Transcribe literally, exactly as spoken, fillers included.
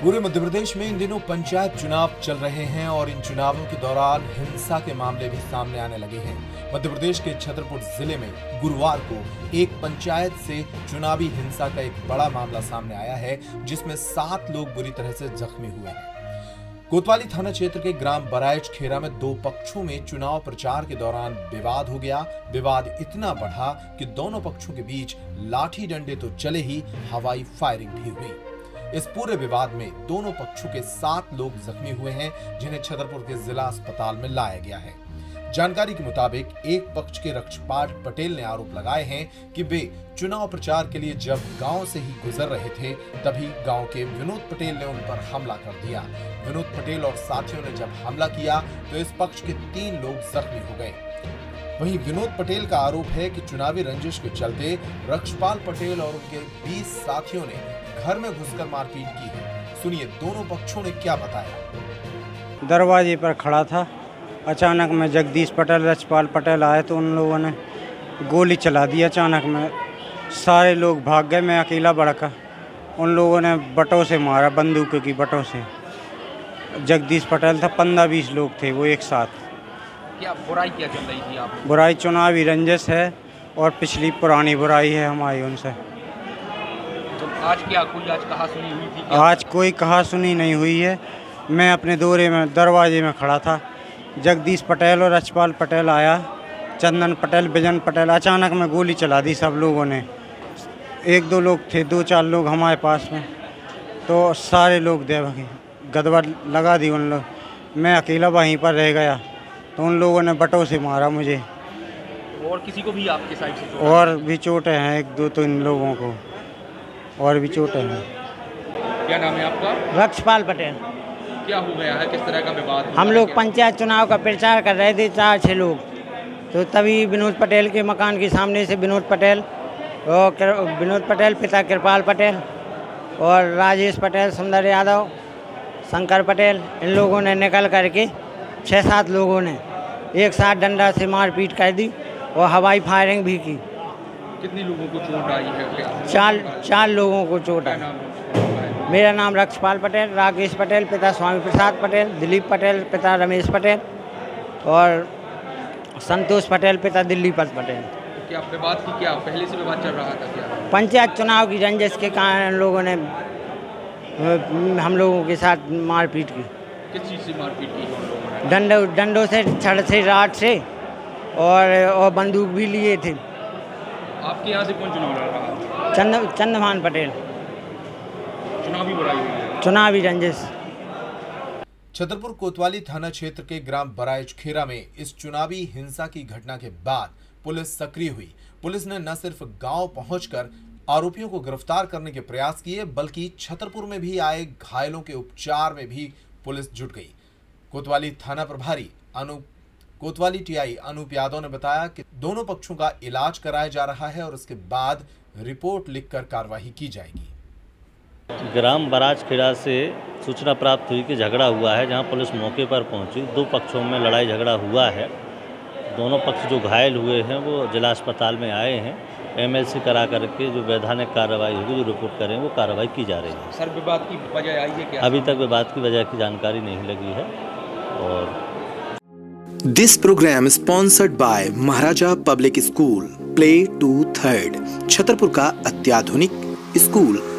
पूरे मध्य प्रदेश में इन दिनों पंचायत चुनाव चल रहे हैं और इन चुनावों के दौरान हिंसा के मामले भी सामने आने लगे हैं। मध्य प्रदेश के छतरपुर जिले में गुरुवार को एक पंचायत से चुनावी हिंसा का एक बड़ा मामला सामने आया है, जिसमें सात लोग बुरी तरह से जख्मी हुए हैं। कोतवाली थाना क्षेत्र के ग्राम बराइच खेरा में दो पक्षों में चुनाव प्रचार के दौरान विवाद हो गया। विवाद इतना बढ़ा कि दोनों पक्षों के बीच लाठी डंडे तो चले ही हवाई फायरिंग भी हुई। इस पूरे विवाद में दोनों पक्षों के सात लोग जख्मी हुए हैं, जिन्हें छतरपुर के जिला अस्पताल में लाया गया है। जानकारी के मुताबिक एक पक्ष के रक्षपाल पटेल ने आरोप लगाए हैं कि वे चुनाव प्रचार के लिए जब गांव से ही गुजर रहे थे, तभी गांव के विनोद पटेल ने उन पर हमला कर दिया। विनोद पटेल और साथियों ने जब हमला किया तो इस पक्ष के तीन लोग जख्मी हो गए। वहीं विनोद पटेल का आरोप है कि चुनावी रंजिश के चलते रक्षपाल पटेल और उनके बीस साथियों ने घर में घुसकर मारपीट की है। सुनिए दोनों पक्षों ने क्या बताया। दरवाजे पर खड़ा था, अचानक में जगदीश पटेल रक्षपाल पटेल आए तो उन लोगों ने गोली चला दी। अचानक में सारे लोग भाग गए, मैं अकेला भड़का। उन लोगों ने बटों से मारा, बंदूकों की बटों से। जगदीश पटेल था, पंद्रह बीस लोग थे वो एक साथ। क्या बुराई क्या चल रही थी आप? बुराई चुनावी रंजिश है और पिछली पुरानी बुराई है हमारी उनसे। तो आज क्या कोई आज कहा सुनी हुई थी क्या? आज कोई कहा सुनी नहीं हुई है। मैं अपने दौरे में दरवाजे में खड़ा था। जगदीश पटेल और रक्षपाल पटेल आया, चंदन पटेल बिजन पटेल, अचानक में गोली चला दी सब लोगों ने। एक दो लोग थे, दो चार लोग हमारे पास में, तो सारे लोग दे भागे, गदबड़ लगा दी उन लोग। मैं अकेला वहीं पर रह गया तो उन लोगों ने बटों से मारा मुझे। और किसी को भी आपके साइड से? और भी चोटें हैं एक दो, तो इन लोगों को और भी चोटें हैं। क्या नाम है आपका? रक्षपाल पटेल। क्या हो गया है, किस तरह का विवाद? हम लोग पंचायत चुनाव का प्रचार कर रहे थे, चार छः लोग, तो तभी विनोद पटेल के मकान के सामने से विनोद पटेल और विनोद पटेल पिता कृपाल पटेल और राजेश पटेल, सुंदर यादव, शंकर पटेल, इन लोगों ने निकल करके छः सात लोगों ने एक साथ डंडा से मारपीट कर दी और हवाई फायरिंग भी की। कितने लोगों को चोट आई है? चार चार लोगों को चोट आई। मेरा नाम रक्षपाल पटेल, राकेश पटेल पिता स्वामी प्रसाद पटेल, दिलीप पटेल पिता रमेश पटेल और संतोष पटेल पिता दिलीप पटेल। क्या विवाद की क्या पहले से विवाद चल रहा था? क्या पंचायत चुनाव की रंजिश के कारण लोगों ने हम लोगों के साथ मारपीट की। किस चीज़ से मारपीट की? डंडों डंडों से, छड़ से, राट से और और बंदूक भी लिए थे। आपके यहाँ से कौन चुनाव लड़ रहा? चंद चंद्रमान पटेल। चुनावी बुराई, चुनावी रंजिश। छतरपुर कोतवाली थाना क्षेत्र के ग्राम बराइच खेरा में इस चुनावी हिंसा की घटना के बाद पुलिस सक्रिय हुई। पुलिस ने न सिर्फ गाँव पहुँचकर आरोपियों को गिरफ्तार करने के प्रयास किए, बल्कि छतरपुर में भी आए घायलों के उपचार में भी पुलिस जुट गई। कोतवाली थाना प्रभारी अनूप कोतवाली टीआई अनूप यादव ने बताया कि दोनों पक्षों का इलाज कराया जा रहा है और उसके बाद रिपोर्ट लिखकर कार्रवाई की जाएगी। ग्राम बराज खेड़ा से सूचना प्राप्त हुई कि झगड़ा हुआ है, जहां पुलिस मौके पर पहुंची। दो पक्षों में लड़ाई झगड़ा हुआ है। दोनों पक्ष जो घायल हुए हैं वो जिला अस्पताल में आए हैं। एम एल सी करा करके जो वैधानिक कार्रवाई होगी, जो रिपोर्ट करें, वो कार्रवाई की जा रही है। सर विवाद की वजह आई है क्या? अभी तक विवाद की वजह की जानकारी नहीं लगी है। और this program sponsored by Maharaja public school, play to third, Chhatarpur का अत्याधुनिक स्कूल।